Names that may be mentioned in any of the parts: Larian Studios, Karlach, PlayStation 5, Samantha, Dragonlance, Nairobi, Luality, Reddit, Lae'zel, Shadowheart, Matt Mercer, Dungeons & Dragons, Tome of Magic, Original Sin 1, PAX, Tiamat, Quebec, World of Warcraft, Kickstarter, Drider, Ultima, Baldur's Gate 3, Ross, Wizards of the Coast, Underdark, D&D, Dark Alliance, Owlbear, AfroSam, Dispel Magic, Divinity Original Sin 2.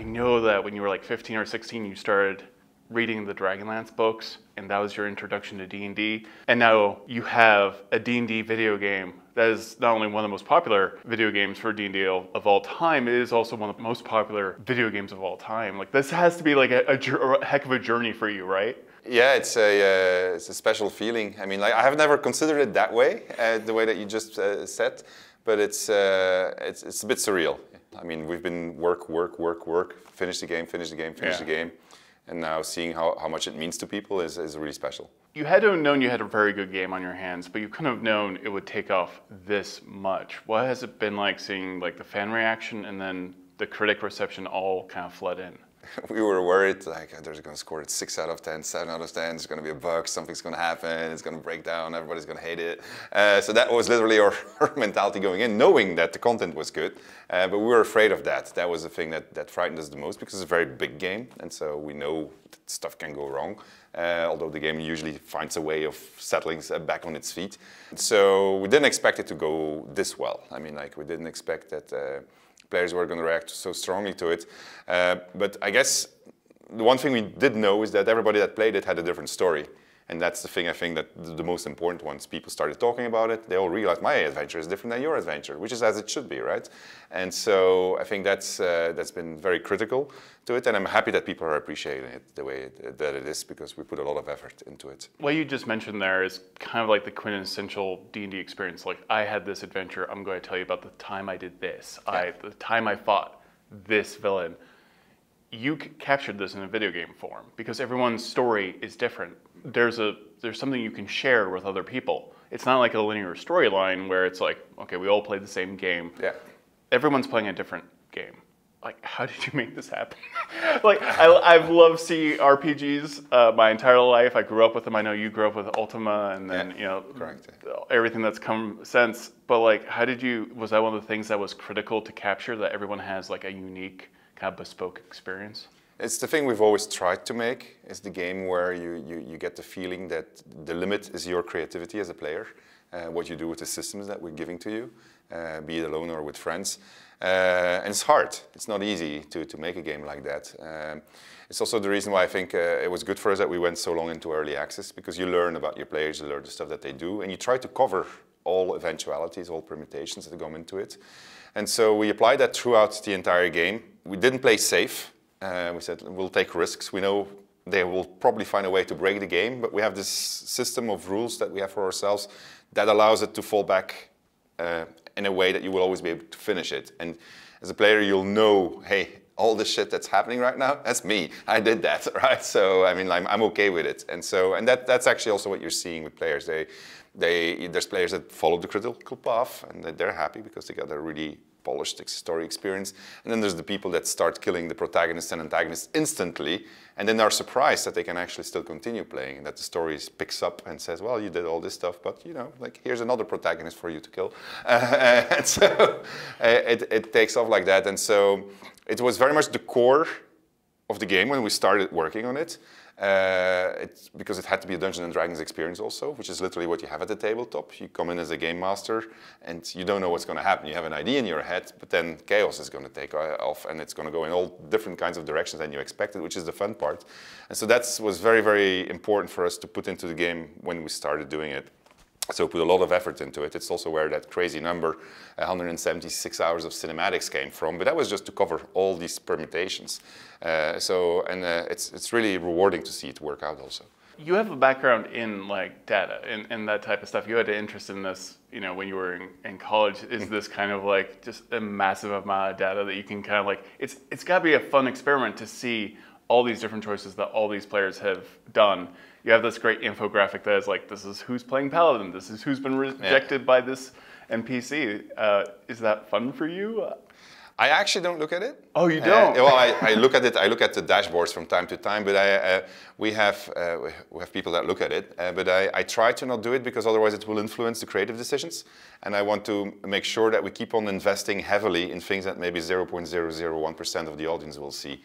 I know that when you were like 15 or 16, you started reading the Dragonlance books, and that was your introduction to D&D. And now you have a D&D video game that is not only one of the most popular video games for D&D of all time, it is also one of the most popular video games of all time. Like, this has to be like a heck of a journey for you, right? Yeah, it's a special feeling. I mean, like, I have never considered it that way, the way that you just said, but it's a bit surreal. I mean, we've been work, finish the game, and now seeing how much it means to people is really special. You had to have known you had a very good game on your hands, but you couldn't have known it would take off this much. What has it been like seeing like the fan reaction and then the critic reception all kind of flood in? We were worried, like, oh, they're going to score it 6 out of 10, 7 out of 10, there's going to be a bug, something's going to happen, it's going to break down, everybody's going to hate it. So that was literally our mentality going in, knowing that the content was good. But we were afraid of that. That was the thing that frightened us the most, because it's a very big game, and so we know that stuff can go wrong. Although the game usually finds a way of settling back on its feet. So we didn't expect it to go this well. I mean, like, we didn't expect that players were going to react so strongly to it. But I guess the one thing we did know is that everybody that played it had a different story. And that's the thing, I think, that the most important ones. People started talking about it. They all realized my adventure is different than your adventure, which is as it should be, right? And so I think that's been very critical to it. And I'm happy that people are appreciating it the way that it is, because we put a lot of effort into it. What you just mentioned there is kind of like the quintessential D&D experience. Like, I had this adventure. I'm going to tell you about the time I did this. Yeah. The time I fought this villain. You captured this in a video game form because everyone's story is different. There's something you can share with other people. It's not like a linear storyline where it's like, okay, we all played the same game. Yeah. Everyone's playing a different game. Like, how did you make this happen? Like, I've loved CRPGs my entire life. I grew up with them. I know you grew up with Ultima and then, yeah, you know, correct, everything that's come since. But like, how did you, was that one of the things that was critical to capture, that everyone has like a unique kind of bespoke experience? It's the thing we've always tried to make. It's the game where you get the feeling that the limit is your creativity as a player, what you do with the systems that we're giving to you, be it alone or with friends. And it's hard. It's not easy to make a game like that. It's also the reason why I think it was good for us that we went so long into early access, because you learn about your players, you learn the stuff that they do, and you try to cover all eventualities, all permutations that go into it. And so we applied that throughout the entire game. We didn't play safe. We said, we'll take risks. We know they will probably find a way to break the game, but we have this system of rules that we have for ourselves that allows it to fall back in a way that you will always be able to finish it. And as a player, you'll know, hey, all the shit that's happening right now, that's me. I did that, right? So, I mean, I'm okay with it. And so, and that's actually also what you're seeing with players. There's players that follow the critical path and they're happy because they got a really polished story experience. And then there's the people that start killing the protagonists and antagonists instantly, and then are surprised that they can actually still continue playing, and that the story picks up and says, well, you did all this stuff, but, you know, like, here's another protagonist for you to kill. And so it takes off like that. And so it was very much the core of the game when we started working on it. Because it had to be a Dungeons and Dragons experience also, which is literally what you have at the tabletop. You come in as a game master and you don't know what's going to happen. You have an idea in your head, but then chaos is going to take off and it's going to go in all different kinds of directions than you expected, which is the fun part. And so that was very, very important for us to put into the game when we started doing it. So put a lot of effort into it. It's also where that crazy number, 176 hours of cinematics came from, but that was just to cover all these permutations. It's really rewarding to see it work out also. You have a background in like data and that type of stuff. You had an interest in this, you know, when you were in college. Is this kind of like just a massive amount of data that you can kind of like, it's gotta be a fun experiment to see all these different choices that all these players have done. You have this great infographic that is like, this is who's playing Paladin, this is who's been rejected by this NPC. Is that fun for you? I actually don't look at it. Oh, you don't? Well, I look at it. I look at the dashboards from time to time, but we have people that look at it. But I try to not do it because otherwise it will influence the creative decisions. And I want to make sure that we keep on investing heavily in things that maybe 0.001% of the audience will see,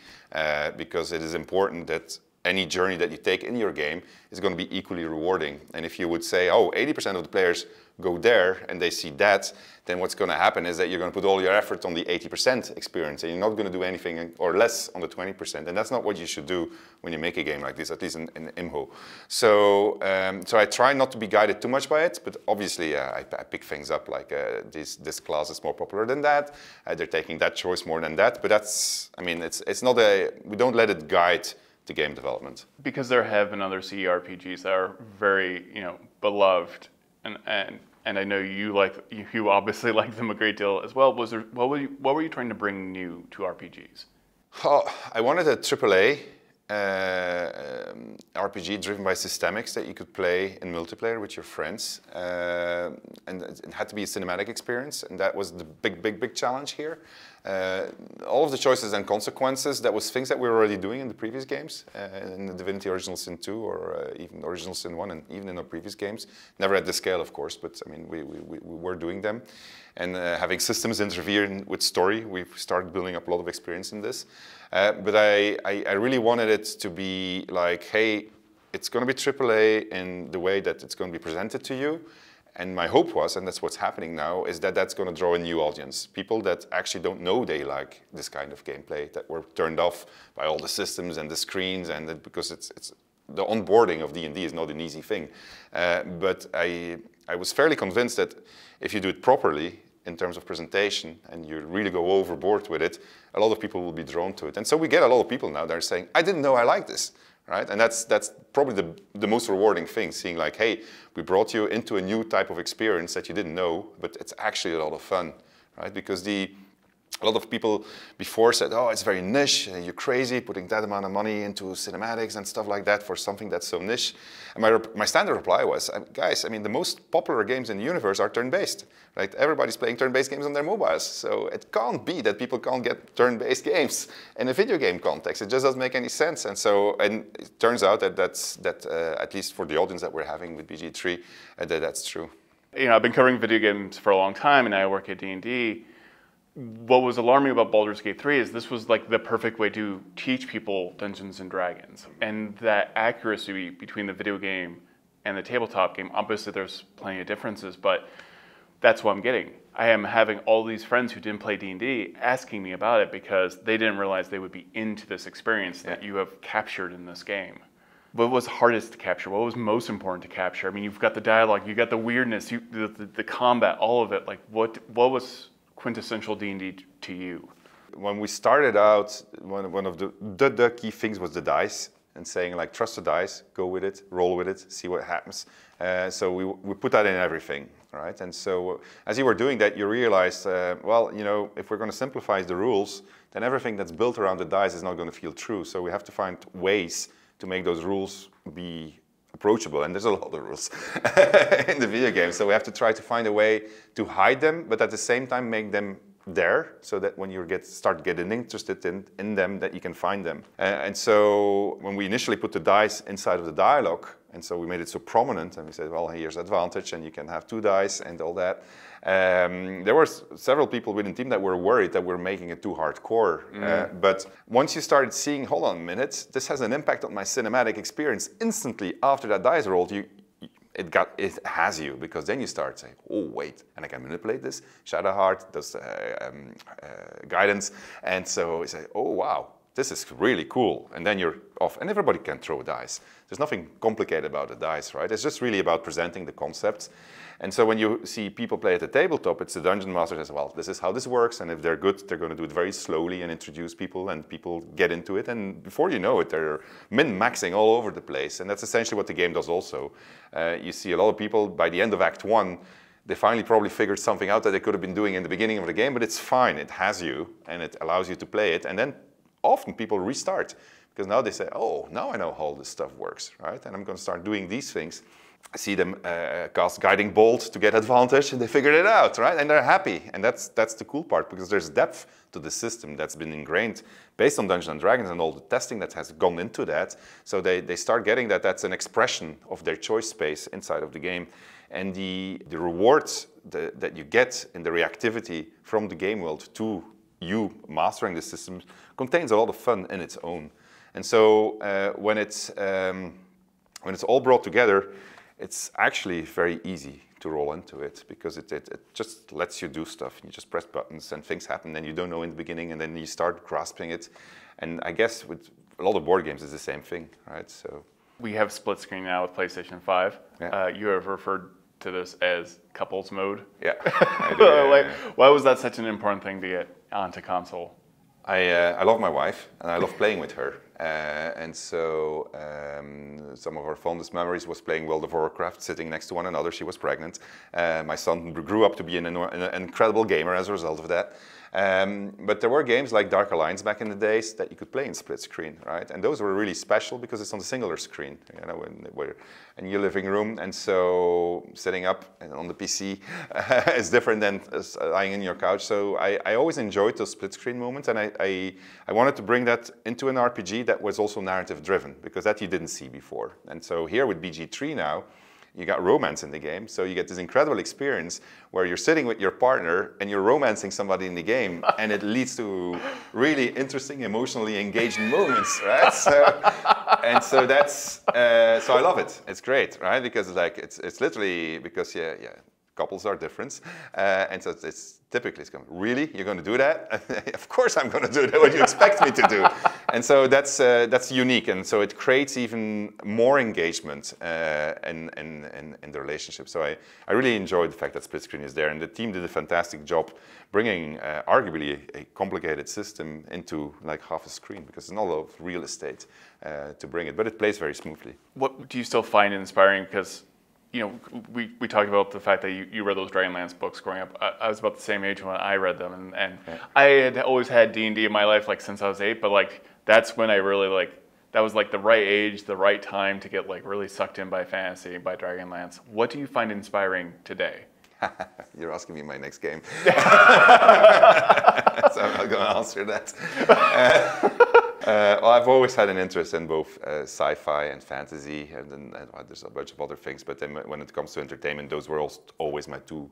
because it is important that any journey that you take in your game is going to be equally rewarding. And if you would say, oh, 80% of the players go there and they see that, then what's going to happen is that you're going to put all your effort on the 80% experience and you're not going to do anything or less on the 20%. And that's not what you should do when you make a game like this, at least in IMHO. So, so I try not to be guided too much by it, but obviously I pick things up like this class is more popular than that, they're taking that choice more than that, but that's, I mean, it's not a, we don't let it guide the game development. Because there have been other CERPGs that are very, you know, beloved. And I know you you obviously like them a great deal as well. Was there, what were you trying to bring new to RPGs? Oh, I wanted a AAA RPG driven by systemics that you could play in multiplayer with your friends, and it had to be a cinematic experience, and that was the big challenge here. All of the choices and consequences, that was things that we were already doing in the previous games, in the Divinity Original Sin 2 or even Original Sin 1 and even in our previous games. Never at the scale, of course, but I mean, we were doing them. And having systems interfere with story, we've started building up a lot of experience in this. But I really wanted it to be like, hey, it's going to be AAA in the way that it's going to be presented to you. And my hope was, and that's what's happening now, is that that's going to draw a new audience. People that actually don't know they like this kind of gameplay, that were turned off by all the systems and the screens, and that because it's the onboarding of D&D is not an easy thing. But I was fairly convinced that if you do it properly, in terms of presentation, and you really go overboard with it, a lot of people will be drawn to it. And so we get a lot of people now that are saying, I didn't know I liked this. Right? And that's probably the most rewarding thing, seeing like, hey, we brought you into a new type of experience that you didn't know, but it's actually a lot of fun, right? Because a lot of people before said, oh, it's very niche, you're crazy putting that amount of money into cinematics and stuff like that for something that's so niche. And my standard reply was, guys, I mean, the most popular games in the universe are turn-based, right? Everybody's playing turn-based games on their mobiles, so it can't be that people can't get turn-based games in a video game context. It just doesn't make any sense. And so, and it turns out that at least for the audience that we're having with BG3, that's true. You know, I've been covering video games for a long time, and I work at D&D. What was alarming about Baldur's Gate 3 is this was like the perfect way to teach people Dungeons and Dragons. And that accuracy between the video game and the tabletop game, obviously there's plenty of differences, but that's what I'm getting. I am having all these friends who didn't play D&D asking me about it because they didn't realize they would be into this experience that you have captured in this game. What was hardest to capture? What was most important to capture? I mean, you've got the dialogue, you've got the weirdness, the combat, all of it. Like, what was quintessential D&D to you? When we started out, one of the key things was the dice, and saying like, trust the dice, go with it, roll with it, see what happens. So we put that in everything, right? And so as you were doing that, you realized, well, you know, if we're going to simplify the rules, then everything that's built around the dice is not going to feel true. So we have to find ways to make those rules be approachable, and there's a lot of rules in the video game, so we have to try to find a way to hide them, but at the same time make them there, so that when you start getting interested in them, that you can find them. And so when we initially put the dice inside of the dialogue, and so we made it so prominent, and we said, well, here's advantage, and you can have two dice and all that. There were several people within the team that were worried that we're making it too hardcore. But once you started seeing, hold on a minute, this has an impact on my cinematic experience instantly after that dice rolled, it has you, because then you start saying, oh, wait, and I can manipulate this. Shadowheart does guidance. And so you say, oh, wow, this is really cool. And then you're off, and everybody can throw dice. There's nothing complicated about the dice, right? It's just really about presenting the concepts. And so when you see people play at the tabletop, it's the dungeon master says, well, this is how this works, and if they're good, they're going to do it very slowly and introduce people, and people get into it, and before you know it, they're min-maxing all over the place, and that's essentially what the game does also. You see a lot of people, by the end of Act 1, they finally probably figured something out that they could have been doing in the beginning of the game, but it's fine, it has you, and it allows you to play it, and then often people restart, because now they say, oh, now I know how all this stuff works, right? And I'm going to start doing these things. I see them cast Guiding Bolt to get advantage, and they figured it out, right? And they're happy, and that's the cool part, because there's depth to the system that's been ingrained based on Dungeons & Dragons and all the testing that has gone into that. So they start getting that that's an expression of their choice space inside of the game. And the rewards that you get in the reactivity from the game world to you mastering the system contains a lot of fun in its own. And so when it's all brought together, it's actually very easy to roll into it, because it just lets you do stuff. You just press buttons and things happen, and you don't know in the beginning, and then you start grasping it. And I guess with a lot of board games, it's the same thing, right? So we have split screen now with PlayStation 5. Yeah. You have referred to this as couples mode. Yeah. I do, yeah, like, yeah. Why was that such an important thing to get onto console? I love my wife, and I love playing with her. And so some of our fondest memories was playing World of Warcraft, sitting next to one another. She was pregnant. My son grew up to be an incredible gamer as a result of that. But there were games like Dark Alliance back in the days that you could play in split screen, right? And those were really special because it's on the singular screen, you know, in your living room. And so setting up on the PC is different than lying in your couch. So I always enjoyed those split screen moments, and I wanted to bring that into an RPG that was also narrative driven, because that you didn't see before. And so here with BG3 now, you got romance in the game, so you get this incredible experience where you're sitting with your partner and you're romancing somebody in the game, and it leads to really interesting, emotionally engaged moments, right? So, and so that's so I love it. It's great, right? Because like it's literally because yeah, couples are different, and so it's typically it's going, really, you're going to do that? Of course I'm going to do that. What do you expect me to do? And so that's unique, and so it creates even more engagement in the relationship. So I really enjoyed the fact that split screen is there, and the team did a fantastic job bringing arguably a complicated system into like half a screen, because there's not a lot of real estate to bring it, but it plays very smoothly. What do you still find inspiring? Because you know, we talked about the fact that you read those Dragonlance books growing up. I was about the same age when I read them, and yeah. I had always had D&D in my life, like since I was 8. But like that's when I really like that was like the right age, the right time to get like really sucked in by fantasy, by Dragonlance. What do you find inspiring today? You're asking me my next game, so I'm not going to answer that. Well, I've always had an interest in both sci-fi and fantasy, and then there's a bunch of other things. But then when it comes to entertainment, those were always my two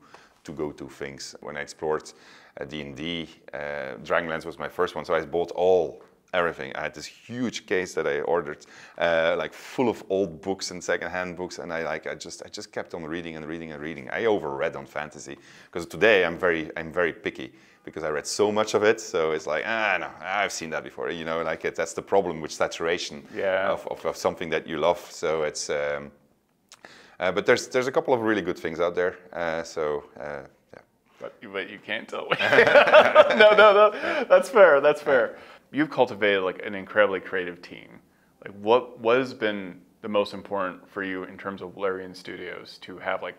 go-to things. When I explored D&D, Dragonlance was my first one, so I bought everything. I had this huge case that I ordered, like full of old books and secondhand books, and I just kept on reading and reading and reading. I overread on fantasy, because today I'm very picky, because I read so much of it, so it's like, ah, no, I've seen that before. You know, like that's the problem with saturation of something that you love. So it's, but there's a couple of really good things out there. Yeah. But you can't tell me. No, that's fair. That's fair. You've cultivated like an incredibly creative team. Like, what has been the most important for you in terms of Larian Studios to have like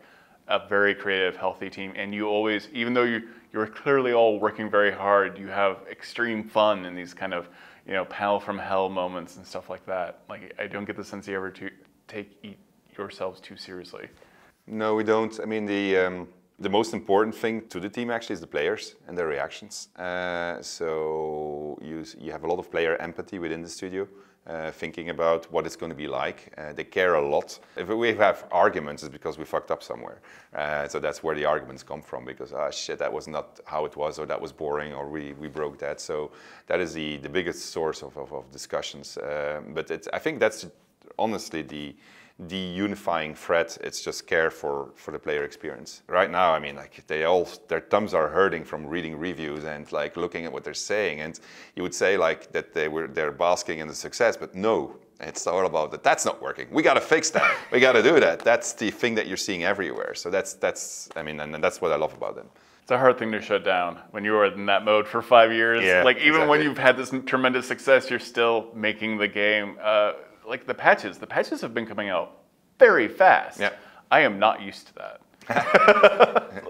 a very creative, healthy team? And you always, even though you're clearly all working very hard, you have extreme fun in these kind of, you know, pal from hell moments and stuff like that. Like, I don't get the sense you ever take yourselves too seriously. No, we don't. I mean, the most important thing to the team actually is the players and their reactions. So you have a lot of player empathy within the studio, thinking about what it's going to be like. They care a lot. If we have arguments, it's because we fucked up somewhere. So that's where the arguments come from, because, ah, shit, that was not how it was, or that was boring, or we broke that. So that is the biggest source of discussions. But I think that's honestly the unifying threat. It's just care for the player experience. Right now, I mean, like their thumbs are hurting from reading reviews and like looking at what they're saying. And you would say like that they're basking in the success, but no, it's all about that. That's not working. We got to fix that. We got to do that. That's the thing that you're seeing everywhere. So that's I mean, and that's what I love about them. It's a hard thing to shut down when you were in that mode for 5 years. Yeah, like even exactly. When you've had this tremendous success, you're still making the game. Like the patches have been coming out very fast. Yeah. I am not used to that.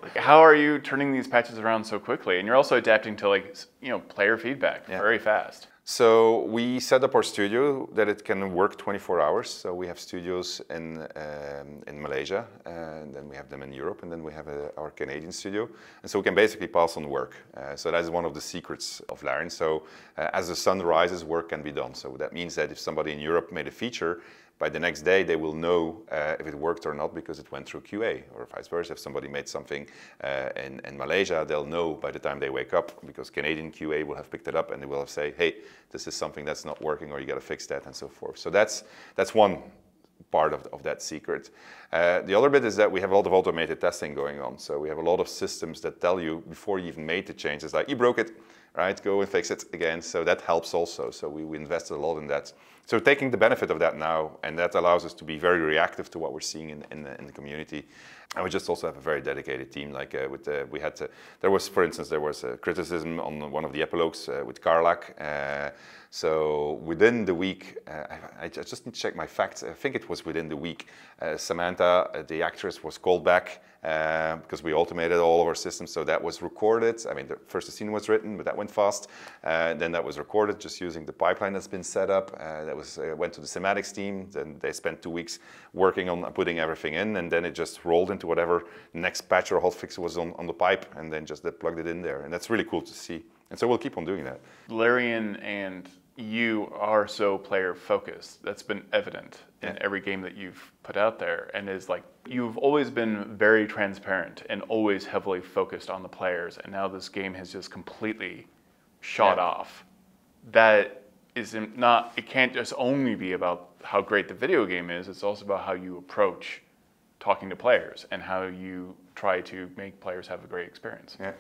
Like, how are you turning these patches around so quickly? And you're also adapting to like, you know, player feedback very fast. So we set up our studio that it can work 24 hours. So we have studios in Malaysia, and then we have them in Europe, and then we have our Canadian studio. And so we can basically pass on work. So that is one of the secrets of Larian. So as the sun rises, work can be done. So that means that if somebody in Europe made a feature, By the next day, they will know if it worked or not because it went through QA, or vice versa. If somebody made something in Malaysia, they'll know by the time they wake up because Canadian QA will have picked it up and they will have say, hey, this is something that's not working, or you got to fix that, and so forth. So that's one part of that secret. The other bit is that we have a lot of automated testing going on. So we have a lot of systems that tell you before you even made the changes, like you broke it, right? Go and fix it again. So that helps also. So we invested a lot in that. So taking the benefit of that now, and that allows us to be very reactive to what we're seeing in the community. And we just also have a very dedicated team. Like there was, for instance, a criticism on one of the epilogues with Karlach. So within the week, I just need to check my facts. I think it was within the week. Samantha, the actress, was called back because we automated all of our systems. So that was recorded. I mean, first the scene was written, but that went fast. Then that was recorded just using the pipeline that's been set up. That went to the semantics team. Then they spent 2 weeks working on putting everything in, and then it just rolled into whatever next patch or hotfix was on the pipe, and then just they plugged it in there. And that's really cool to see. And so we'll keep on doing that. Larian and you are so player focused. That's been evident in every game that you've put out there, and is like you've always been very transparent and always heavily focused on the players. And now this game has just completely shot off. That is not, it can't just only be about how great the video game is, it's also about how you approach talking to players and how you try to make players have a great experience. Yeah,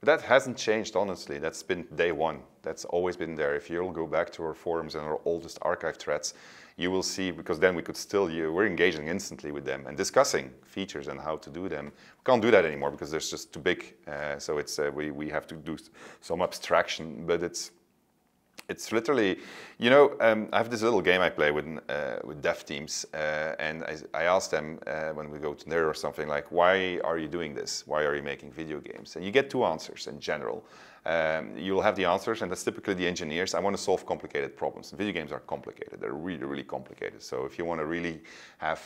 but that hasn't changed, honestly. That's been day one. That's always been there. If you'll go back to our forums and our oldest archive threads, you will see, because then we could still, we're engaging instantly with them and discussing features and how to do them. We can't do that anymore because there's just too big. So it's we have to do some abstraction, but it's literally, you know, I have this little game I play with dev teams, and I ask them when we go to NER or something, like, why are you doing this? Why are you making video games? And you get two answers in general. You'll have the answers, and that's typically the engineers. I want to solve complicated problems. And video games are complicated. They're really, really complicated. So if you want to really have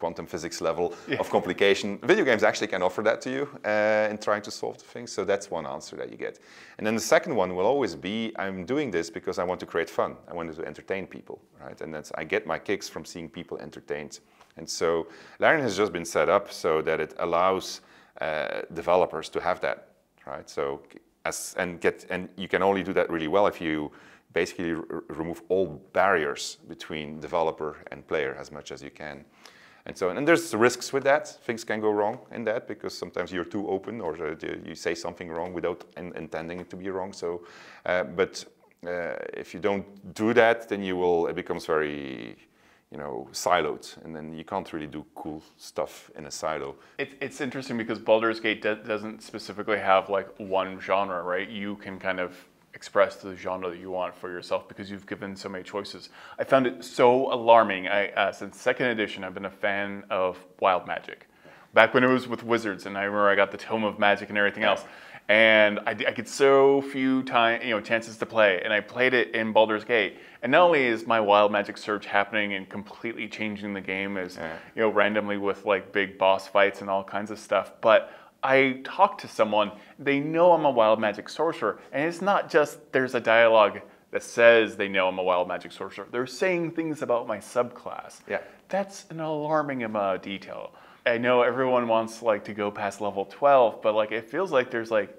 quantum physics level of complication, video games actually can offer that to you in trying to solve the things. So that's one answer that you get. And then the second one will always be, I'm doing this because I want to create fun. I wanted to entertain people, right? And that's, I get my kicks from seeing people entertained. And so Larian has just been set up so that it allows developers to have that, right? So and you can only do that really well if you basically remove all barriers between developer and player as much as you can. And so, and there's risks with that. Things can go wrong in that because sometimes you're too open or you say something wrong without intending it to be wrong. So, but if you don't do that, then it becomes very, you know, siloed, and then you can't really do cool stuff in a silo. It's interesting because Baldur's Gate doesn't specifically have like one genre, right? You can kind of express the genre that you want for yourself because you've given so many choices. I found it so alarming. Since second edition, I've been a fan of wild magic. Back when it was with Wizards, and I remember I got the Tome of Magic and everything else. And I get so few chances to play, and I played it in Baldur's Gate. And not only is my wild magic surge happening and completely changing the game, as you know, randomly with like big boss fights and all kinds of stuff, but I talk to someone, they know I'm a wild magic sorcerer, and it's not just there's a dialogue that says they know I'm a wild magic sorcerer. They're saying things about my subclass. Yeah, that's an alarming amount of detail. I know everyone wants like to go past level 12, but like it feels like there's like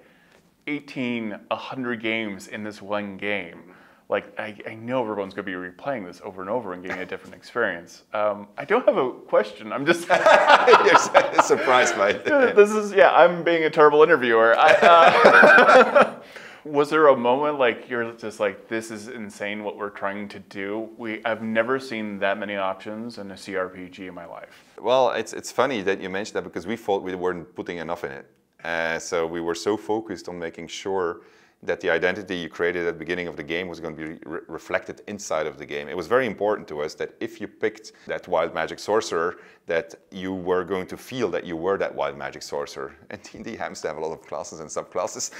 100 games in this one game. Like I know everyone's going to be replaying this over and over and getting a different experience. I don't have a question. I'm just You're surprised by it. This is I'm being a terrible interviewer. Was there a moment like you're just like, this is insane what we're trying to do? I've never seen that many options in a CRPG in my life. Well, it's funny that you mentioned that because we thought we weren't putting enough in it. So we were so focused on making sure that the identity you created at the beginning of the game was going to be reflected inside of the game. It was very important to us that if you picked that wild magic sorcerer, that you were going to feel that you were that wild magic sorcerer. And D&D happens to have a lot of classes and subclasses,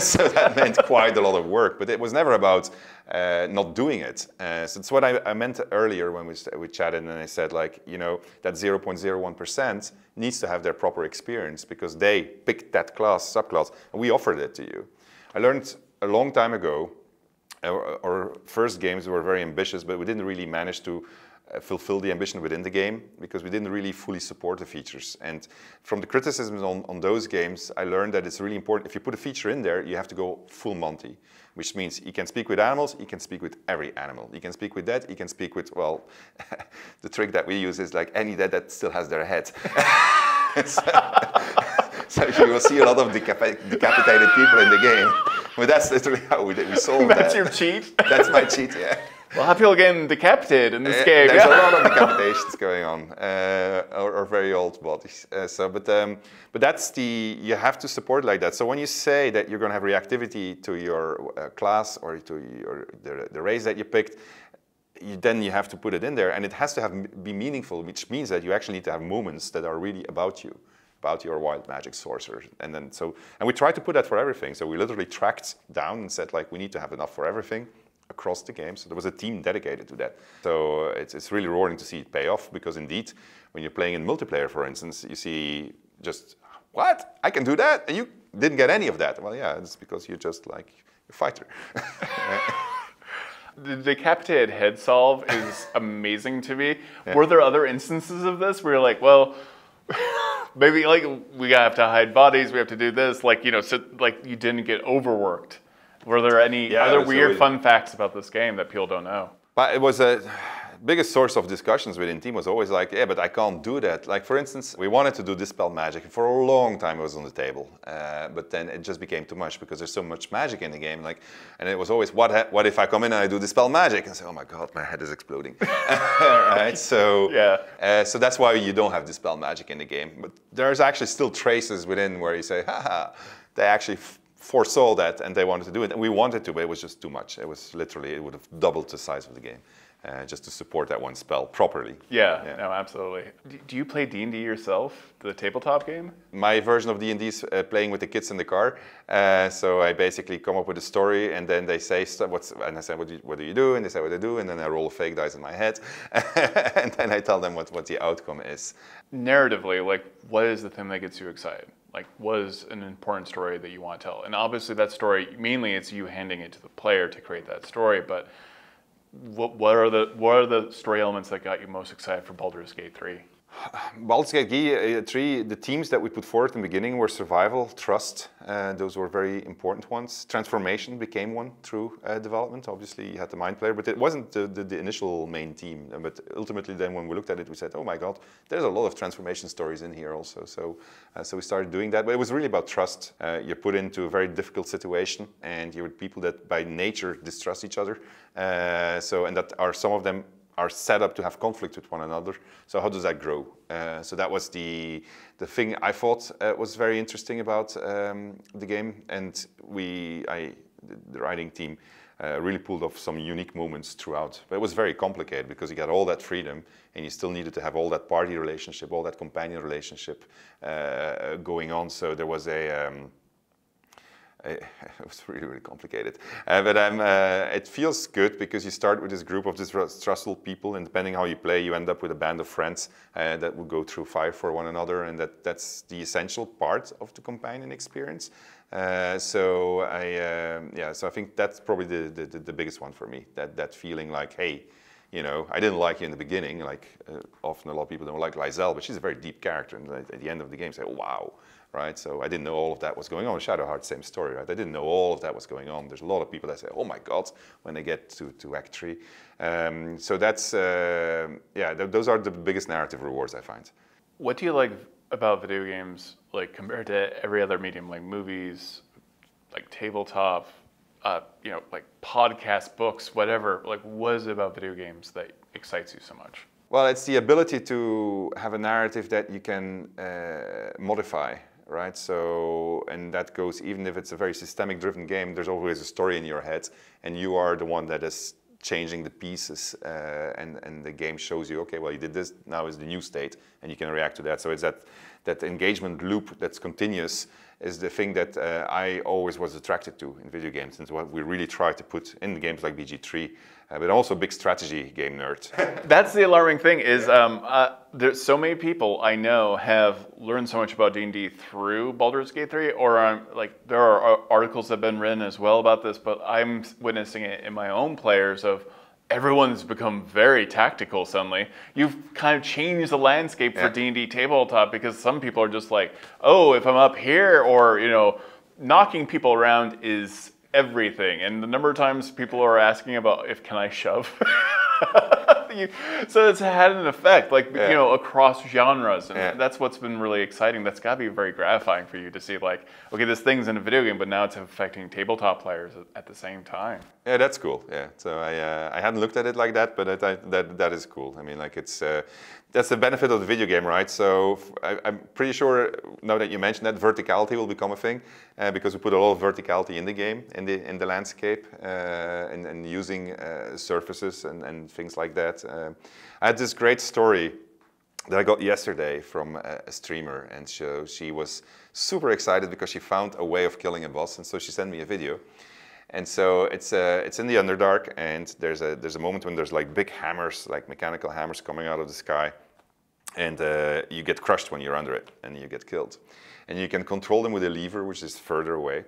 so that meant quite a lot of work. But it was never about not doing it. So that's what I meant earlier when we chatted, and I said, like, you know, that 0.01% needs to have their proper experience because they picked that class, subclass, and we offered it to you. I learned a long time ago, our first games were very ambitious, but we didn't really manage to fulfill the ambition within the game, because we didn't really fully support the features. And from the criticisms on those games, I learned that it's really important, if you put a feature in there, you have to go full Monty, which means you can speak with animals, you can speak with every animal. You can speak with that, you can speak with, well, the trick that we use is like any dead that still has their head. So you will see a lot of decapitated people in the game. But that's literally how we solved that. That's your cheat? That's my cheat, yeah. Well, people getting decapitated in this game. There's a lot of decapitations going on, or very old bodies. But that's you have to support like that. So when you say that you're going to have reactivity to your class or to the race that you picked, then you have to put it in there, and it has to be meaningful, which means that you actually need to have moments that are really about you, about your wild magic sorcerer. And then and we tried to put that for everything. So we literally tracked down and said like we need to have enough for everything across the game. So there was a team dedicated to that. So it's really rewarding to see it pay off, because indeed, when you're playing in multiplayer, for instance, you see just, what? I can do that? And you didn't get any of that. Well, yeah, it's because you're just like a fighter. The decapitated head solve is amazing to me. Yeah. Were there other instances of this where you're like, well, maybe like we have to hide bodies, we have to do this, like, you know, so like you didn't get overworked. Were there any other weird fun facts about this game that people don't know? But it was a biggest source of discussions within team was always like, yeah, but I can't do that. Like, for instance, we wanted to do Dispel Magic. For a long time, it was on the table. But then it just became too much because there's so much magic in the game. Like, and it was always, what if I come in and I do Dispel Magic? And say, oh my God, my head is exploding. Right? So, yeah. So that's why you don't have Dispel Magic in the game. But there's actually still traces within where you say, haha, they actually foresaw that and they wanted to do it, and we wanted to, but it was just too much. It was literally, it would have doubled the size of the game just to support that one spell properly. Yeah, yeah. No, absolutely. Do you play D&D yourself, the tabletop game? My version of D&D is playing with the kids in the car. So I basically come up with a story, and then they say, and I say, what do you do? And they say what I do, and then I roll fake dice in my head, and then I tell them what the outcome is. Narratively, like, what is the thing that gets you excited? Like, what is an important story that you want to tell? And obviously that story, mainly it's you handing it to the player to create that story, but what are the story elements that got you most excited for Baldur's Gate 3? Baldur's Gate 3, the themes that we put forward in the beginning were survival, trust, those were very important ones. Transformation became one through development. Obviously you had the mind player, but it wasn't the initial main theme. But ultimately then when we looked at it, we said, oh my God, there's a lot of transformation stories in here also. So we started doing that, but it was really about trust. You're put into a very difficult situation, and you're with people that by nature distrust each other. And that are some of them are set up to have conflict with one another. So how does that grow? So that was the thing I thought was very interesting about the game. And the writing team really pulled off some unique moments throughout. But it was very complicated because you got all that freedom and you still needed to have all that party relationship, all that companion relationship going on. So there was it was really, really complicated. But it feels good because you start with this group of distrustful people, and depending how you play, you end up with a band of friends that will go through fire for one another, and that's the essential part of the companion experience. So I think that's probably the biggest one for me, that feeling like, hey, you know, I didn't like you in the beginning, like often a lot of people don't like Lae'zel, but she's a very deep character, and at the end of the game say, oh, wow. Right? So I didn't know all of that was going on. Shadowheart, same story, right? I didn't know all of that was going on. There's a lot of people that say, oh my God, when they get to Act 3. So that's, those are the biggest narrative rewards I find. What do you like about video games, like compared to every other medium, like movies, like tabletop, you know, like podcasts, books, whatever? Like, what is it about video games that excites you so much? Well, it's the ability to have a narrative that you can modify. Right, so, and that goes, even if it's a very systemic driven game, there's always a story in your head, and you are the one that is changing the pieces, and the game shows you, okay, well, you did this, now is the new state, and you can react to that. So it's that engagement loop that's continuous is the thing that I always was attracted to in video games, and what we really try to put in games like BG3, but also big strategy game nerd. That's the alarming thing is there's so many people I know have learned so much about D&D through Baldur's Gate 3, or like there are articles that have been written as well about this, but I'm witnessing it in my own players of everyone's become very tactical suddenly. You've kind of changed the landscape for D&D tabletop, because some people are just like, oh, if I'm up here, or, you know, knocking people around is everything. And the number of times people are asking about if can I shove. So it's had an effect, like, you know, across genres, and that's what's been really exciting. That's got to be very gratifying for you to see, like, okay, this thing's in a video game, but now it's affecting tabletop players at the same time. Yeah, that's cool. Yeah, so I hadn't looked at it like that, but that is cool. I mean, like, it's that's the benefit of the video game, right? So I'm pretty sure now that you mentioned that, verticality will become a thing, because we put a lot of verticality in the game, in the landscape, and using surfaces and things like that. I had this great story that I got yesterday from a streamer, and she was super excited because she found a way of killing a boss, and so she sent me a video. And so it's in the Underdark, and there's a moment when there's like big hammers, like mechanical hammers coming out of the sky, and you get crushed when you're under it, and you get killed. And you can control them with a lever, which is further away.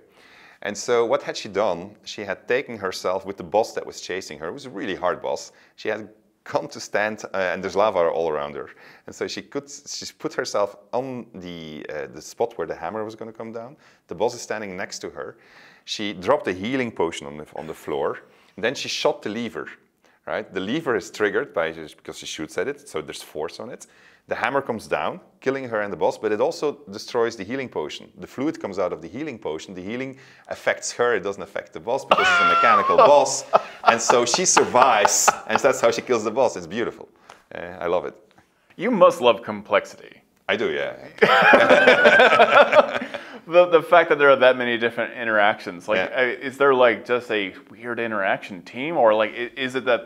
And so what had she done? She had taken herself with the boss that was chasing her. It was a really hard boss. She had come to stand, and there's lava all around her. And so she put herself on the spot where the hammer was going to come down. The boss is standing next to her. She dropped a healing potion on the floor, and then she shot the lever. Right? The lever is triggered because she shoots at it, so there's force on it. The hammer comes down, killing her and the boss, but it also destroys the healing potion. The fluid comes out of the healing potion. The healing affects her. It doesn't affect the boss because it's a mechanical boss. And so she survives, and that's how she kills the boss. It's beautiful. I love it. You must love complexity. I do, yeah. The fact that there are that many different interactions, like, is there like just a weird interaction team, or like is it that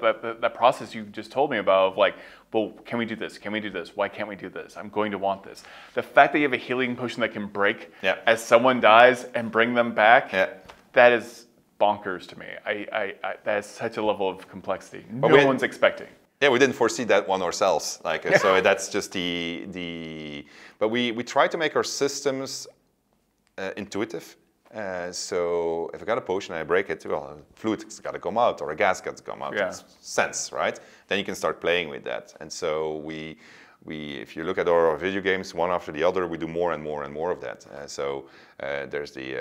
process you just told me about of like, well, can we do this? Can we do this? Why can't we do this? I'm going to want this. The fact that you have a healing potion that can break as someone dies and bring them back, that is bonkers to me. I that is such a level of complexity no one's expecting. Yeah, we didn't foresee that one ourselves. Like, so that's just the. But we try to make our systems intuitive. So if I got a potion and I break it, well, a fluid's got to come out or a gas got to come out. Yeah. It's sense, right? Then you can start playing with that. And so we if you look at our video games, one after the other, we do more and more and more of that. So there's the,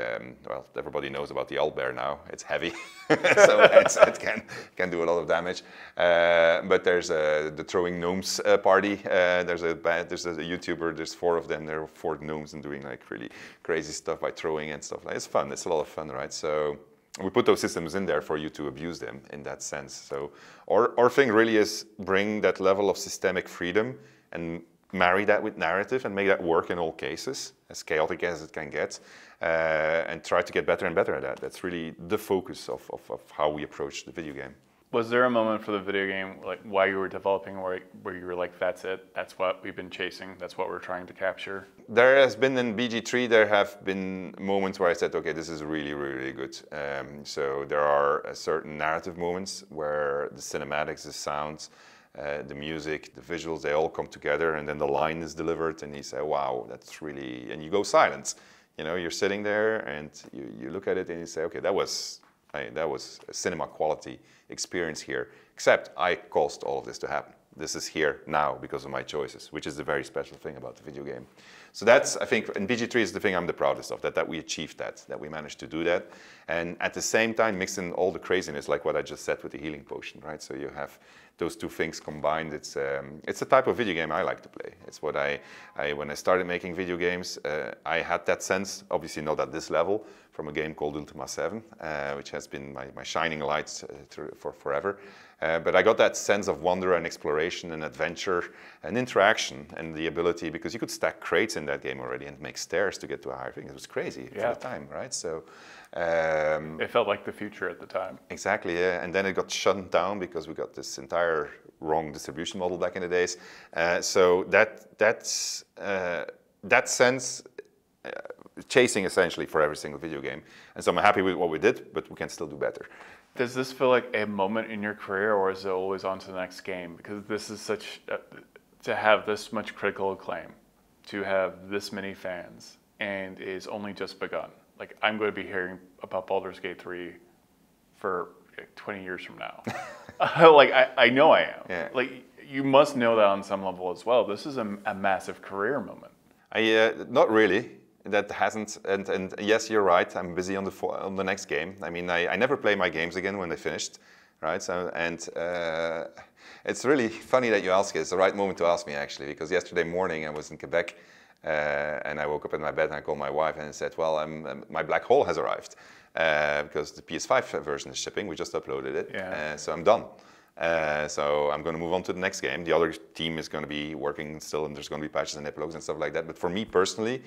well, everybody knows about the Owlbear now. It's heavy, so it can do a lot of damage. But there's the Throwing Gnomes party. There's a YouTuber, there's 4 of them. They're 4 gnomes and doing like really crazy stuff by throwing and stuff. It's fun, it's a lot of fun, right? So we put those systems in there for you to abuse them in that sense. So our thing really is bring that level of systemic freedom and marry that with narrative and make that work in all cases, as chaotic as it can get, and try to get better and better at that. That's really the focus of how we approach the video game. Was there a moment for the video game, like while you were developing, where you were like, that's it, that's what we've been chasing, that's what we're trying to capture? There has been in BG3, there have been moments where I said, okay, this is really, really good. So there are certain narrative moments where the cinematics, the sounds, the music, the visuals, they all come together, and then the line is delivered and you say, wow, that's really, and you go silent. You know, you're sitting there and you look at it and you say, okay, that was a cinema quality experience here, except I caused all of this to happen. This is here now because of my choices, which is the very special thing about the video game. So that's, I think, and BG3 is the thing I'm the proudest of, that we achieved that we managed to do that. And at the same time, mixing all the craziness, like what I just said with the healing potion, right? So you have those 2 things combined. It's the type of video game I like to play. It's what when I started making video games, I had that sense, obviously not at this level, from a game called Ultima 7, which has been my shining lights for forever. But I got that sense of wonder and exploration and adventure and interaction and the ability, because you could stack crates in that game already and make stairs to get to a higher thing. It was crazy for the time, right? So it felt like the future at the time. Exactly, yeah. And then it got shut down because we got this entire wrong distribution model back in the days. So that sense, chasing essentially for every single video game. And so I'm happy with what we did, but we can still do better. Does this feel like a moment in your career, or is it always on to the next game? Because this is to have this much critical acclaim, to have this many fans, and it's only just begun. Like, I'm going to be hearing about Baldur's Gate 3 for 20 years from now. Like, I know I am. Yeah. Like, you must know that on some level as well. This is a massive career moment. Not really. That hasn't, and yes, you're right. I'm busy on the next game. I mean, I never play my games again when they're finished, right? So, and it's really funny that you ask it. It's the right moment to ask me, actually, because yesterday morning I was in Quebec, and I woke up in my bed and I called my wife and I said, well, my black hole has arrived because the PS5 version is shipping. We just uploaded it, yeah. So I'm done. So I'm going to move on to the next game. The other team is going to be working still, and there's going to be patches and epilogues and stuff like that. But for me personally,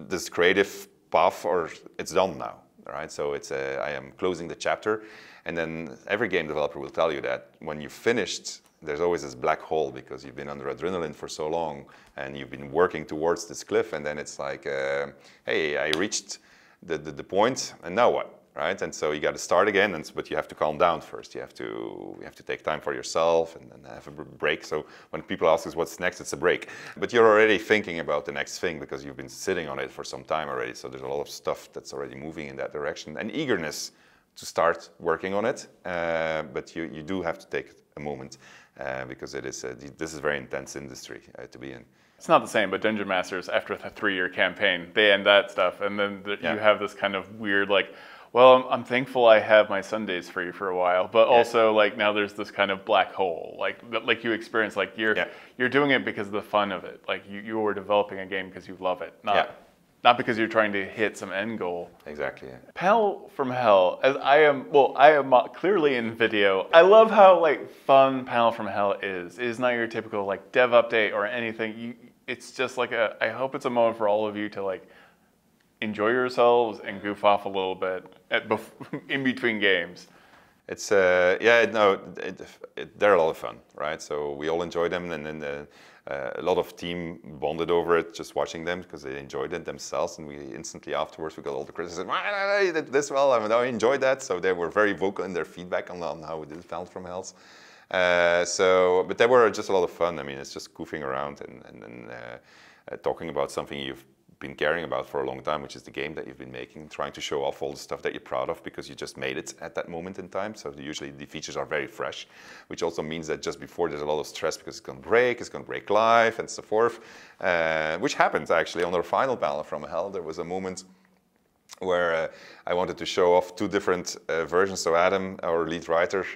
this creative path, or it's done now, right? So it's I am closing the chapter, and then every game developer will tell you that when you've finished, there's always this black hole because you've been under adrenaline for so long and you've been working towards this cliff, and then it's like, hey, I reached the point, and now what, right? And so you got to start again, but you have to calm down first. You have to take time for yourself and have a break. So when people ask us what's next, it's a break. But you're already thinking about the next thing because you've been sitting on it for some time already. So there's a lot of stuff that's already moving in that direction and eagerness to start working on it. But you do have to take a moment because it is this is a very intense industry to be in. It's not the same, but Dungeon Masters, after a 3-year campaign, they end that stuff. And then you have this kind of weird, like, well, I'm thankful I have my Sundays free for a while, but also like now there's this kind of black hole, like you experience, like you're doing it because of the fun of it, like you are developing a game because you love it, not because you're trying to hit some end goal. Exactly. Yeah. Pal from Hell, as I am clearly in video. I love how like fun Pal from Hell is. It is not your typical like dev update or anything. It's just like I hope it's a moment for all of you to like enjoy yourselves and goof off a little bit in between games. It's they're a lot of fun, right? So we all enjoy them, and then a lot of team bonded over it, just watching them because they enjoyed it themselves. And we instantly afterwards we got all the criticism. I did this well. I enjoyed that. So they were very vocal in their feedback on how we did Pal from Hell. But they were just a lot of fun. I mean, it's just goofing around and talking about something you've been caring about for a long time, which is the game that you've been making, trying to show off all the stuff that you're proud of because you just made it at that moment in time. So usually the features are very fresh, which also means that just before there's a lot of stress because it's going to break live and so forth, which happens actually on our final Pal from Hell. There was a moment where I wanted to show off two different versions. So Adam, our lead writer,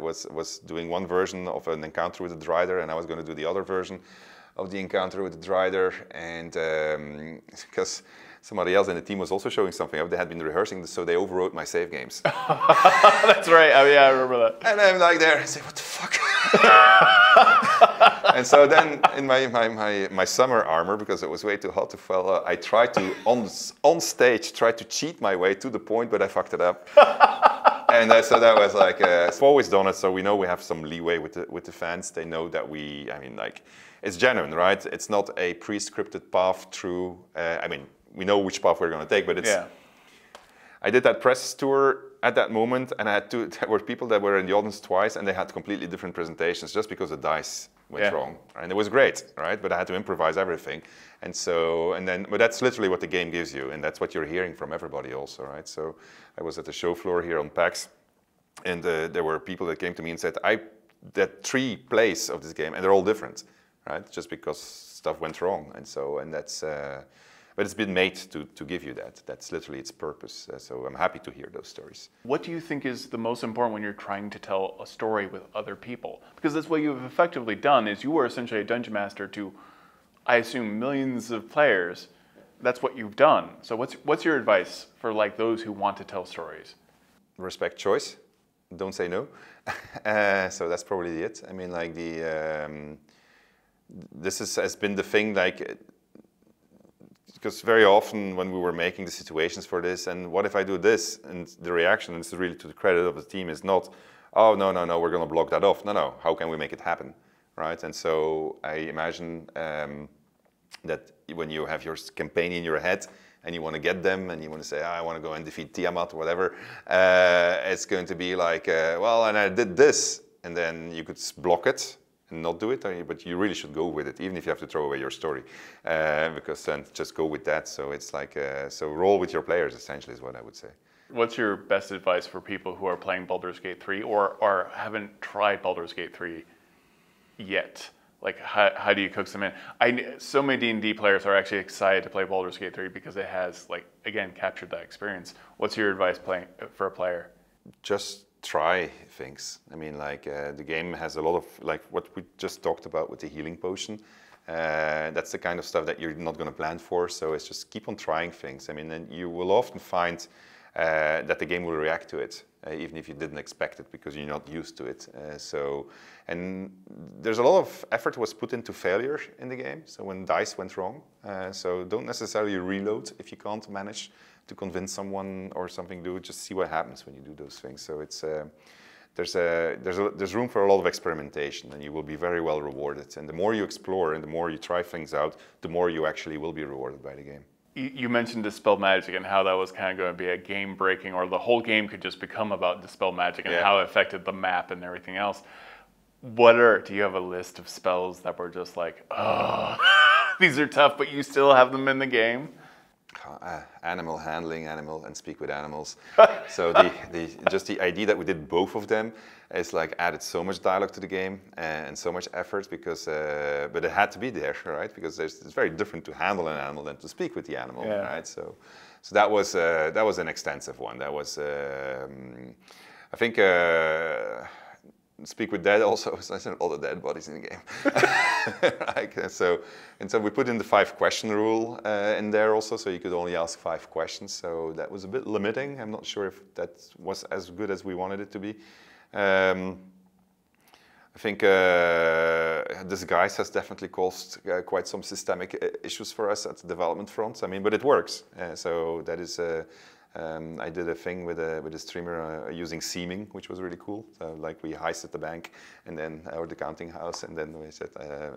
was doing one version of an encounter with the Drider, and I was going to do the other version of the encounter with the Drider, and because somebody else in the team was also showing something up, they had been rehearsing this, so they overwrote my save games. That's right, I remember that. And I'm like there, I say, what the fuck? And so then in my summer armor, because it was way too hot to fall, I tried to, on stage, tried to cheat my way to the point, but I fucked it up. And so that was like, we've always done it, so we know we have some leeway with the fans. They know that it's genuine, right? It's not a pre-scripted path through, we know which path we're going to take, but it's... Yeah. I did that press tour at that moment, and I had there were people that were in the audience twice, and they had completely different presentations just because the dice went wrong. And it was great, right? But I had to improvise everything. And so, but that's literally what the game gives you, and that's what you're hearing from everybody also, right? So I was at the show floor here on PAX, and there were people that came to me and said, I did 3 plays of this game, and they're all different. Right, just because stuff went wrong, and that's, but it's been made to give you that. That's literally its purpose. So I'm happy to hear those stories. What do you think is the most important when you're trying to tell a story with other people? Because that's what you've effectively done. Is you were essentially a dungeon master to, I assume, millions of players. That's what you've done. So what's your advice for like those who want to tell stories? Respect choice. Don't say no. So that's probably it. I mean, like has been the thing, like, because very often when we were making the situations for this, and what if I do this, and the reaction, and this is really to the credit of the team, is not, oh, no, we're going to block that off. No, how can we make it happen, right? And so I imagine that when you have your campaign in your head, and you want to get them, and you want to say, I want to go and defeat Tiamat, or whatever, it's going to be like, well, and I did this, and then you could block it, and not do it, but you really should go with it, even if you have to throw away your story, because then just go with that. So it's like, so roll with your players, essentially, is what I would say. What's your best advice for people who are playing Baldur's Gate 3 or haven't tried Baldur's Gate 3 yet? Like, how do you coax them in? So many D&D players are actually excited to play Baldur's Gate 3 because it has, like, again, captured that experience. What's your advice for a player? Just try things. I mean, like, the game has a lot of, like, what we just talked about with the healing potion. That's the kind of stuff that you're not going to plan for, so it's just keep on trying things. I mean, and you will often find that the game will react to it, even if you didn't expect it, because you're not used to it. And there's a lot of effort was put into failure in the game, so when dice went wrong. So don't necessarily reload if you can't manage to convince someone or something. Just see what happens when you do those things. So it's... There's room for a lot of experimentation, and you will be very well rewarded. And the more you explore and the more you try things out, the more you actually will be rewarded by the game. You mentioned Dispel Magic and how that was kind of going to be a game-breaking, or the whole game could just become about Dispel Magic and how it affected the map and everything else. Do you have a list of spells that were just like, oh, these are tough, but you still have them in the game? Animal handling, and speak with animals. So just the idea that we did both of them is like added so much dialogue to the game and so much effort, because but it had to be there, right? Because it's very different to handle an animal than to speak with the animal, right? So that was an extensive one. That was I think. Speak with dead also. I said all the dead bodies in the game. So we put in the 5-question rule in there also, so you could only ask 5 questions. So that was a bit limiting. I'm not sure if that was as good as we wanted it to be. I think disguise has definitely caused quite some systemic issues for us at the development front. I mean, but it works. So that is. I did a thing with a streamer using seeming, which was really cool. So, like, we heisted the bank, and then or the counting house, and then we said.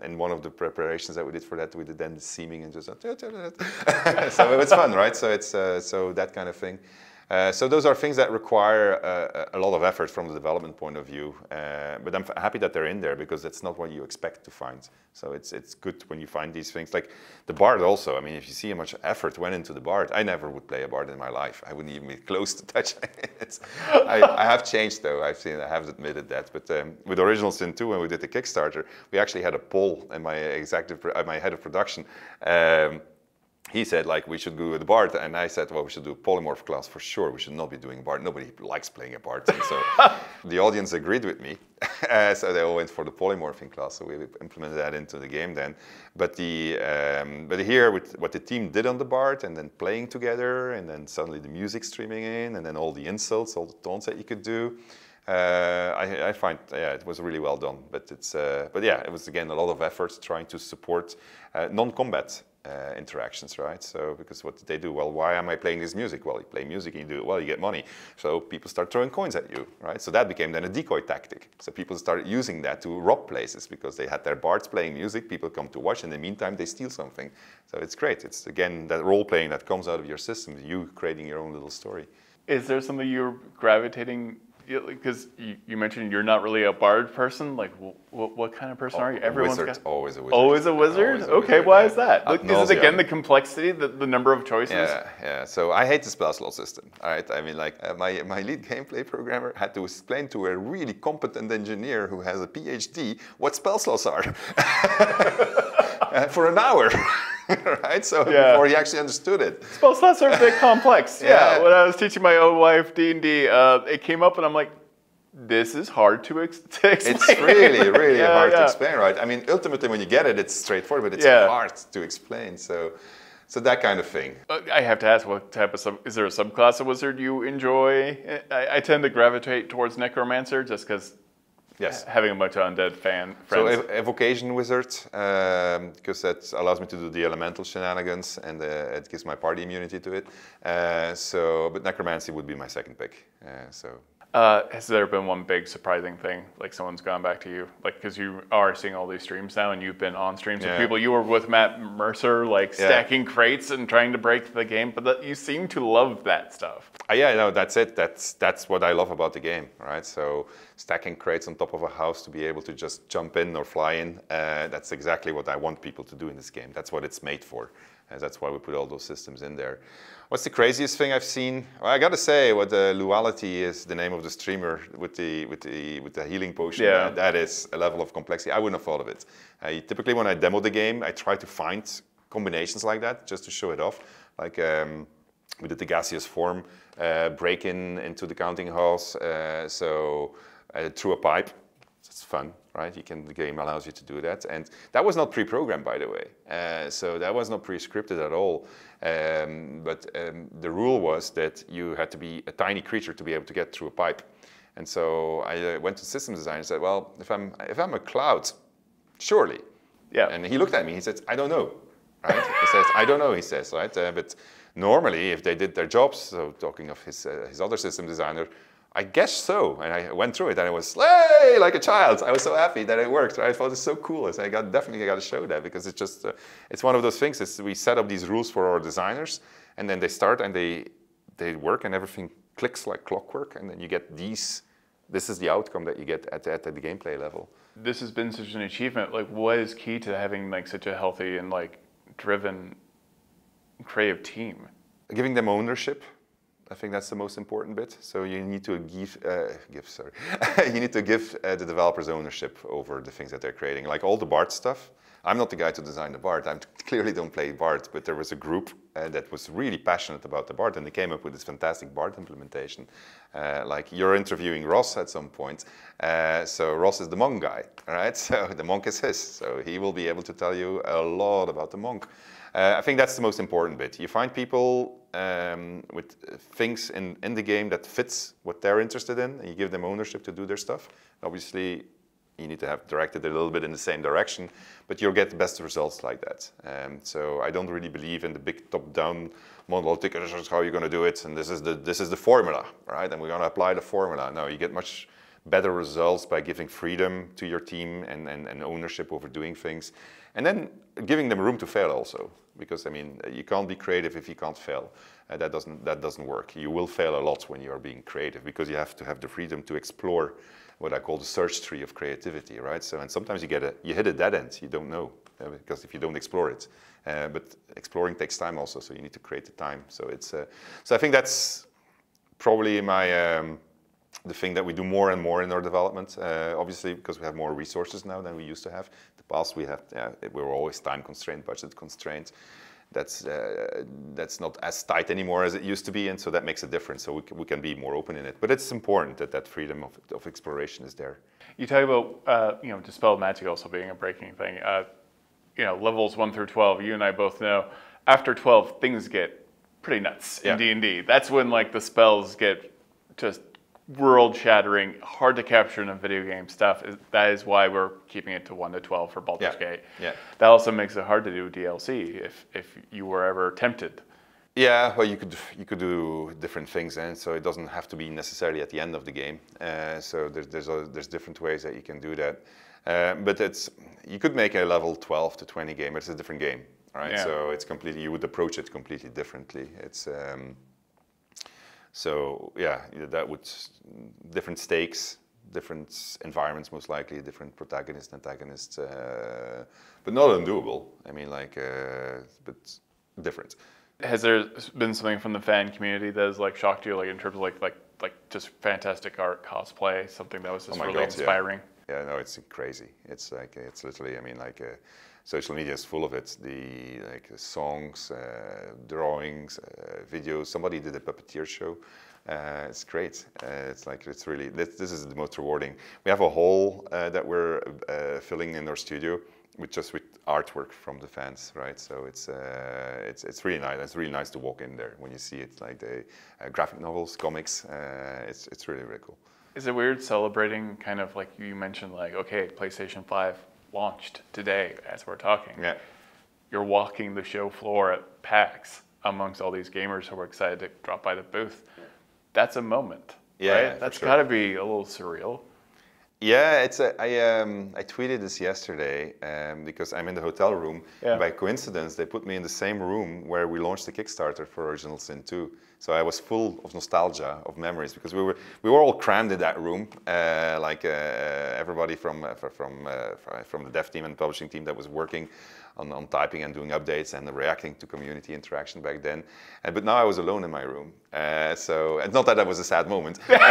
And one of the preparations that we did for that, we did then the seeming, and just so it was fun, right? So it's so that kind of thing. So those are things that require a lot of effort from the development point of view. But I'm happy that they're in there, because that's not what you expect to find. So it's good when you find these things. Like the bard also. I mean, if you see how much effort went into the bard, I never would play a bard in my life. I wouldn't even be close to touching it. I have changed, though. I have admitted that. But with Original Sin 2, when we did the Kickstarter, we actually had a poll, and my head of production. He said, like, we should go with Bard, and I said, well, we should do a polymorph class for sure. We should not be doing Bard. Nobody likes playing a Bard. And so the audience agreed with me, so they all went for the polymorphing class. So we implemented that into the game then. But here, with what the team did on the Bard, and then playing together, and then suddenly the music streaming in, and then all the insults, all the taunts that you could do, I find, yeah, it was really well done. But it's, but yeah, it was again a lot of effort trying to support non-combat. Interactions, right? So, because what did they do? Well, why am I playing this music? Well, you play music and you do it well, you get money. So people start throwing coins at you, right? So that became then a decoy tactic. So people started using that to rob places, because they had their bards playing music, people come to watch, and in the meantime they steal something. So it's great. It's again that role playing that comes out of your system, you creating your own little story. Is there something you're gravitating, because you mentioned you're not really a bard person. Like, what kind of person are you? Everyone's got... Always a wizard. Always a wizard? Always a wizard. Okay, why is that? Look, this is, again, the complexity, the number of choices. Yeah. So I hate the spell slot system. All right? I mean, like, my lead gameplay programmer had to explain to a really competent engineer who has a PhD what spell slots are for an hour. Right? So before he actually understood it. Spell slots are a bit complex. Yeah. When I was teaching my own wife D&D, it came up and I'm like, this is hard to explain. It's really, really hard to explain, right? I mean, ultimately when you get it, it's straightforward, but it's hard to explain. So that kind of thing. I have to ask, what type of is there a subclass of wizard you enjoy? I tend to gravitate towards necromancer just because having a bunch of undead friends. So evocation wizard, because that allows me to do the elemental shenanigans, and it gives my party immunity to it. But necromancy would be my second pick. Has there been one big surprising thing, like someone's gone back to you, like, because you are seeing all these streams now, and you've been on streams with people? You were with Matt Mercer, like stacking crates and trying to break the game, but you seem to love that stuff. No, that's it. That's what I love about the game, right? So stacking crates on top of a house to be able to just jump in or fly in—that's exactly what I want people to do in this game. That's what it's made for. And that's why we put all those systems in there. What's the craziest thing I've seen? Well, I gotta say, what the Luality is, the name of the streamer with the healing potion. Yeah. That is a level of complexity. I wouldn't have thought of it. Typically, when I demo the game, I try to find combinations like that just to show it off. Like we did the gaseous form break-in into the counting house. So through a pipe. It's fun, right? The game allows you to do that. And that was not pre-programmed, by the way. So that was not pre-scripted at all. But the rule was that you had to be a tiny creature to be able to get through a pipe. And so I went to system design and said, well, if I'm a cloud, surely. Yeah. And he looked at me, he said, I don't know, right? He says, I don't know, he says, right? But normally, if they did their jobs, so talking of his other system designer, I guess so, and I went through it, and I was hey, like a child. I was so happy that it worked. Right? I thought it's so cool. I said, I definitely got to show that because it's just it's one of those things. We set up these rules for our designers, and then they start and they work, and everything clicks like clockwork, and then you get these. This is the outcome that you get at the gameplay level. This has been such an achievement. Like, what is key to having like such a healthy and like driven, creative team? Giving them ownership. I think that's the most important bit. So you need to give the developers ownership over the things that they're creating. Like all the Bard stuff. I'm not the guy to design the Bard. I clearly don't play Bard, but there was a group that was really passionate about the Bard, and they came up with this fantastic Bard implementation. Like you're interviewing Ross at some point. So Ross is the monk guy, all right? So the monk is his. So he will be able to tell you a lot about the monk. I think that's the most important bit. You find people with things in the game that fits what they're interested in, and you give them ownership to do their stuff. Obviously, you need to have directed a little bit in the same direction, but you'll get the best results like that. So I don't really believe in the big top-down model, this is how you're going to do it, and this is the formula, right? And we're going to apply the formula. No, you get much better results by giving freedom to your team and ownership over doing things. And then giving them room to fail also, because I mean, you can't be creative if you can't fail. That doesn't work. You will fail a lot when you are being creative, because you have to have the freedom to explore what I call the search tree of creativity, right? So, and sometimes you hit a dead end, you don't know, because if you don't explore it. But exploring takes time also, so you need to create the time. So it's, so I think that's probably my, the thing that we do more and more in our development, obviously, because we have more resources now than we used to have. In the past, we were always time constrained, budget constrained. That's not as tight anymore as it used to be, and so that makes a difference. So we can be more open in it. But it's important that freedom of exploration is there. You talk about you know, Dispel Magic also being a breaking thing. You know, levels 1 through 12. You and I both know after 12 things get pretty nuts in D&D. That's when like the spells get just world-shattering, hard to capture in a video game stuff. That is why we're keeping it to 1 to 12 for Baldur's Gate. Yeah. That also makes it hard to do DLC if you were ever tempted. Yeah, well, you could do different things, and so it doesn't have to be necessarily at the end of the game. So there's different ways that you can do that. But you could make a level 12 to 20 game. It's a different game, right? Yeah. So it's completely, you would approach it completely differently. It's so yeah, that would different stakes, different environments most likely, different protagonists, antagonists, but not undoable. I mean, like, but different. Has there been something from the fan community that has like shocked you, like in terms of like just fantastic art, cosplay, something that was just really inspiring? Yeah, no, it's crazy. It's like it's literally. I mean, like. Social media is full of it. The like songs, drawings, videos. Somebody did a puppeteer show. It's great. It's like it's really this is the most rewarding. We have a hall that we're filling in our studio with artwork from the fans, right? So it's really nice. It's really nice to walk in there when you see it, like the graphic novels, comics. It's really really cool. Is it weird celebrating kind of like you mentioned, like okay, PlayStation 5. Launched today as we're talking. Yeah. You're walking the show floor at PAX amongst all these gamers who are excited to drop by the booth. That's a moment, right? That's got to be a little surreal. Yeah, I tweeted this yesterday because I'm in the hotel room. Yeah. And by coincidence, they put me in the same room where we launched the Kickstarter for Original Sin 2. So I was full of nostalgia, of memories, because we were all crammed in that room, everybody from the dev team and publishing team that was working on typing and doing updates and reacting to community interaction back then. But now I was alone in my room. So, and not that that was a sad moment, but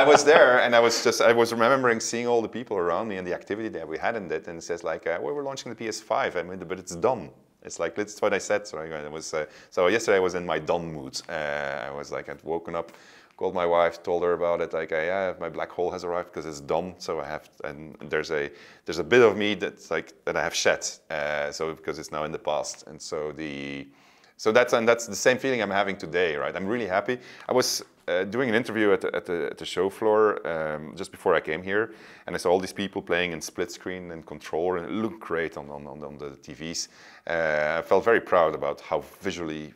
I was there, and I was remembering seeing all the people around me and the activity that we had in it, and it says like, well, we're launching the PS5, I mean, but it's done. It's like, that's what I said. So, I was, so yesterday I was in my done mood. I was like, I'd woken up, called my wife, told her about it. Like, yeah, my black hole has arrived because it's done. So I have, and there's a bit of me that's like that I have shed. So because it's now in the past, and so that's the same feeling I'm having today, right? I'm really happy. I was doing an interview at the show floor just before I came here, and I saw all these people playing in split screen and controller, and it looked great on the TVs. I felt very proud about how visually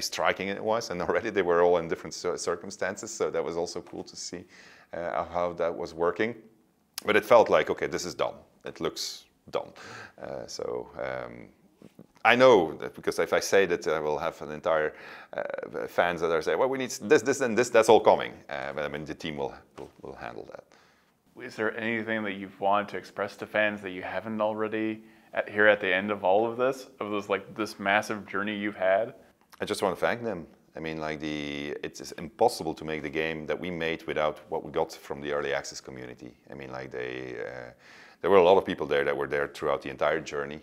striking it was, and already they were all in different circumstances, so that was also cool to see how that was working. But it felt like, okay, this is done. It looks done. I know that, because if I say that, I will have an entire fans that are saying, well, we need this, this, and this, that's all coming. But I mean, the team will handle that. Is there anything that you've wanted to express to fans that you haven't already here at the end of all of this, like this massive journey you've had? I just want to thank them. I mean, like it's impossible to make the game that we made without what we got from the early access community. I mean, like there were a lot of people there that were there throughout the entire journey.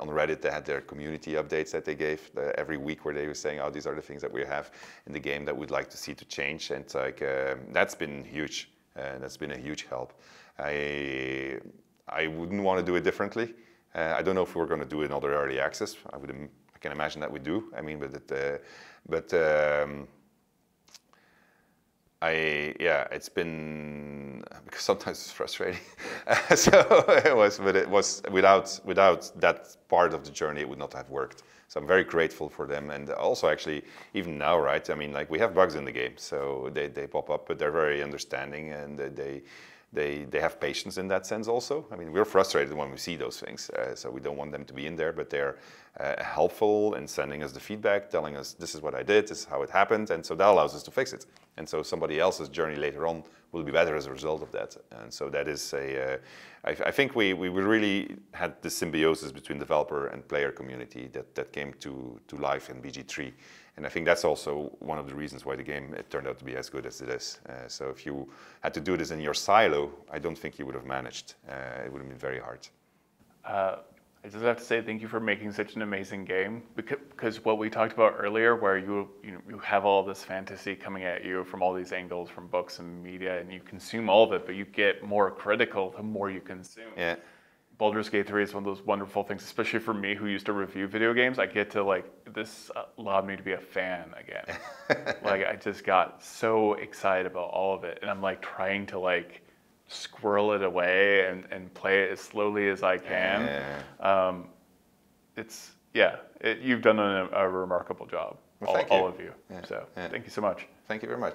On Reddit, they had their community updates that they gave every week, where they were saying, oh, these are the things that we have in the game that we'd like to see to change. And it's like, that's been huge. That's been a huge help. I wouldn't want to do it differently. I don't know if we're going to do another early access. I can imagine that we do. I mean, yeah, it's been, because sometimes it's frustrating. So it was without that part of the journey, it would not have worked. So I'm very grateful for them, and also actually even now, right? I mean, like we have bugs in the game, so they pop up, but they're very understanding, and they have patience in that sense also. I mean, we're frustrated when we see those things, so we don't want them to be in there, but they're helpful in sending us the feedback, telling us this is what I did, this is how it happened, and so that allows us to fix it. And so somebody else's journey later on will be better as a result of that. And so that is a, I think we really had the symbiosis between developer and player community that came to life in BG3. And I think that's also one of the reasons why the game turned out to be as good as it is. So if you had to do this in your silo, I don't think you would have managed. It would have been very hard. I just have to say thank you for making such an amazing game, because what we talked about earlier, where you have all this fantasy coming at you from all these angles, from books and media, and you consume all of it, but you get more critical the more you consume. Yeah. Baldur's Gate 3 is one of those wonderful things, especially for me who used to review video games. I get to like, this allowed me to be a fan again. Like I just got so excited about all of it, and I'm like trying to like squirrel it away and play it as slowly as I can. Yeah. You've done a remarkable job, well, all of you. Yeah. So yeah. Thank you so much. Thank you very much.